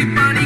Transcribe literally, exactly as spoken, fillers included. happy party.